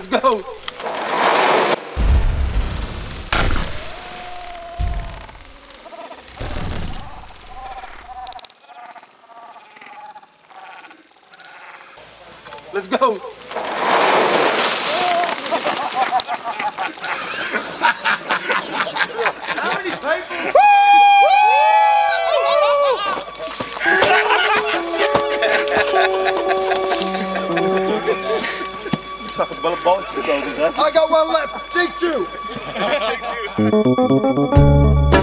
Let's go. Let's go. How many people? I got one left. Take two. Take two.